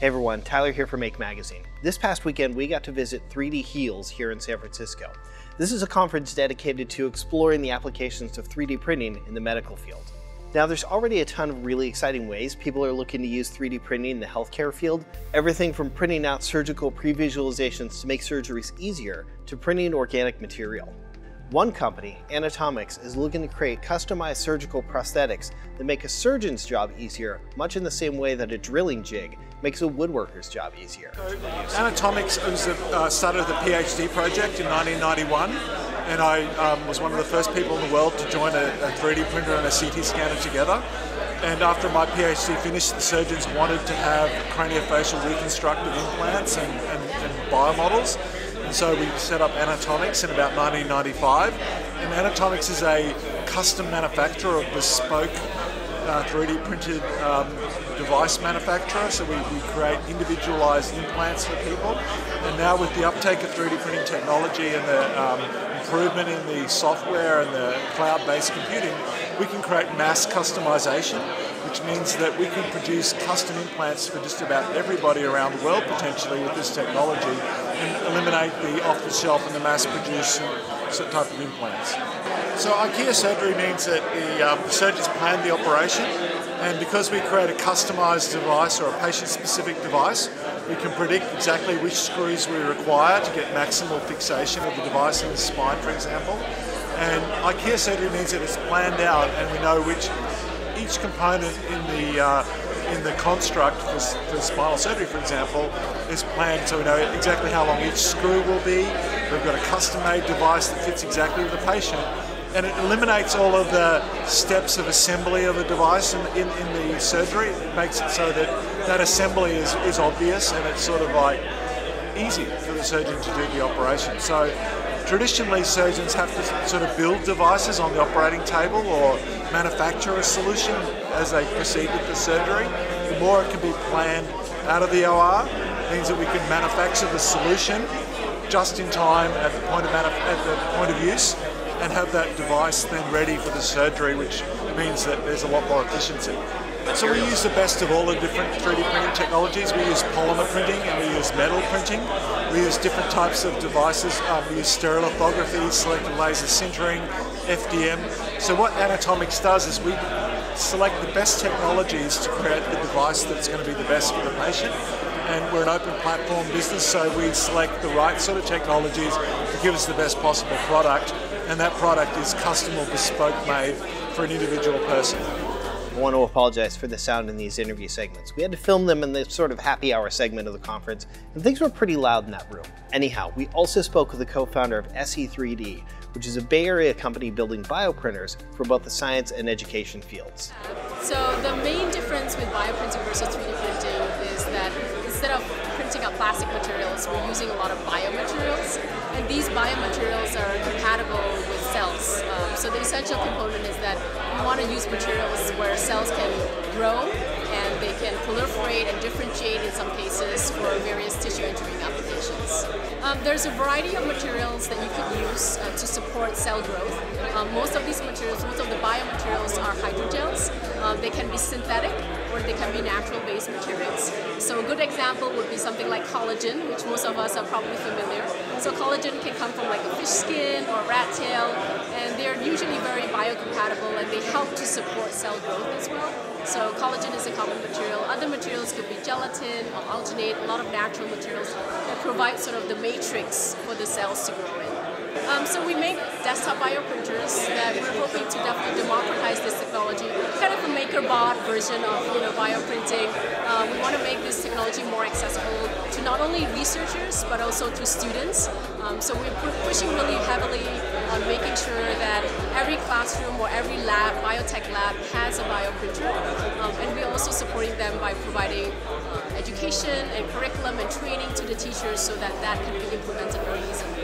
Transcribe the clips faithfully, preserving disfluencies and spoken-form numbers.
Hey everyone, Tyler here for Make Magazine. This past weekend, we got to visit three D Heals here in San Francisco. This is a conference dedicated to exploring the applications of three D printing in the medical field. Now, there's already a ton of really exciting ways people are looking to use three D printing in the healthcare field. Everything from printing out surgical pre-visualizations to make surgeries easier to printing organic material. One company, Anatomics, is looking to create customized surgical prosthetics that make a surgeon's job easier, much in the same way that a drilling jig makes a woodworker's job easier. Anatomics was the uh, start of the PhD project in nineteen ninety-one, and I um, was one of the first people in the world to join a, a three D printer and a C T scanner together. And after my PhD finished, the surgeons wanted to have craniofacial reconstructive implants and, and, and biomodels. And so we set up Anatomics in about nineteen ninety-five, and Anatomics is a custom manufacturer of bespoke uh, three D printed um, device manufacturer, so we, we create individualized implants for people. And now with the uptake of three D printing technology and the um, improvement in the software and the cloud-based computing, we can create mass customization, which means that we can produce custom implants for just about everybody around the world potentially with this technology and eliminate the off-the-shelf and the mass-produced type of implants. So IKEA surgery means that the, um, the surgeons plan the operation, and because we create a customized device or a patient-specific device, we can predict exactly which screws we require to get maximal fixation of the device in the spine, for example. And IKEA surgery means that it's planned out and we know which each component in the uh, in the construct for, for spinal surgery, for example, is planned, so we know exactly how long each screw will be. We've got a custom-made device that fits exactly with the patient, and it eliminates all of the steps of assembly of a device in, in, in the surgery. It makes it so that that assembly is, is obvious, and it's sort of like easy for the surgeon to do the operation. So traditionally, surgeons have to sort of build devices on the operating table or manufacture a solution as they proceed with the surgery. The more it can be planned out of the O R, means that we can manufacture the solution just in time at the point of, at the point of use, and have that device then ready for the surgery, which means that there's a lot more efficiency. So we use the best of all the different three D printing technologies. We use polymer printing and we use metal printing. We use different types of devices. Um, we use stereolithography, selective laser sintering, F D M. So what Anatomics does is we select the best technologies to create the device that's going to be the best for the patient. And we're an open platform business, so we select the right sort of technologies to give us the best possible product. And that product is custom or bespoke made for an individual person. I want to apologize for the sound in these interview segments. We had to film them in this sort of happy hour segment of the conference, and things were pretty loud in that room. Anyhow, we also spoke with the co-founder of S E three D, which is a Bay Area company building bioprinters for both the science and education fields. So the main difference with bioprinting versus three D printing is that instead of printing out plastic materials, we're using a lot of biomaterials, and these biomaterials are compatible with cells. Um, so the essential component is that we want to use materials where cells can grow and they can proliferate and differentiate in some cases for various tissue engineering applications. Um, there's a variety of materials that you can use uh, to support cell growth. Um, most of these materials, most of the biomaterials are hydrogels. Um, they can be synthetic or they can be natural-based materials. So a good example would be something like collagen, which most of us are probably familiar. So collagen can come from like a fish skin or a rat tail, and they're usually very biocompatible and they help to support cell growth as well. So collagen is a common material. Other materials could be gelatin or alginate, a lot of natural materials that provide sort of the matrix for the cells to grow in. Um, so we make desktop bioprinters that we're hoping to definitely democratize this technology, kind of a MakerBot version of you know, bioprinting. Uh, we want to make this technology more accessible to not only researchers but also to students. Um, so we're pu pushing really heavily on making sure that every classroom or every lab, biotech lab, has a bioprinter, um, and we're also supporting them by providing uh, education and curriculum and training to the teachers so that that can be implemented very easily.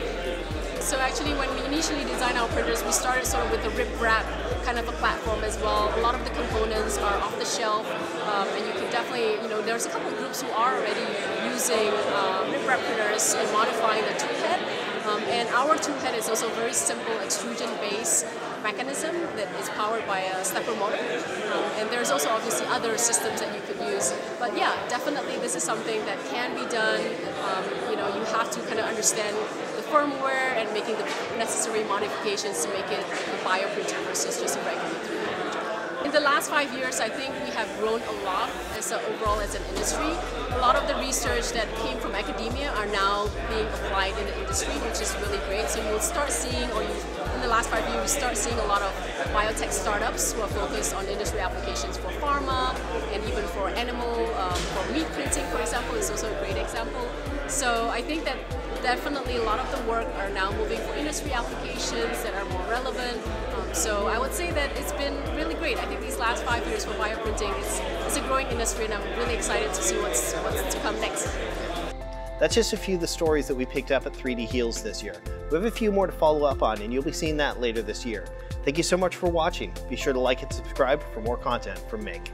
So actually, when we initially designed our printers, we started sort of with a rip-wrap kind of a platform as well. A lot of the components are off the shelf, um, and you can definitely, you know, there's a couple of groups who are already using uh, rip-wrap printers and modifying the toolhead. Um, and our toolhead is also very simple extrusion-based. mechanism that is powered by a stepper motor. Um, and there's also obviously other systems that you could use. But yeah, definitely this is something that can be done. Um, you know, you have to kind of understand the firmware and making the necessary modifications to make it a bioprinter versus just a regular three D printer. In the last five years, I think we have grown a lot as a, overall as an industry. A lot of the research that came from academia are now being applied in the industry, which is really great. So you'll start seeing, or you, in the last five years, we start seeing a lot of biotech startups who are focused on industry applications for pharma and even for animal, um, for meat printing, for example, is also a great example. So I think that definitely a lot of the work are now moving for industry applications that are more relevant. Um, so I would say that it's been really great. I think these last five years for bioprinting, it's, it's a growing industry, and I'm really excited to see what's, what's to come next. That's just a few of the stories that we picked up at three D Heals this year. We have a few more to follow up on, and you'll be seeing that later this year. Thank you so much for watching. Be sure to like and subscribe for more content from Make.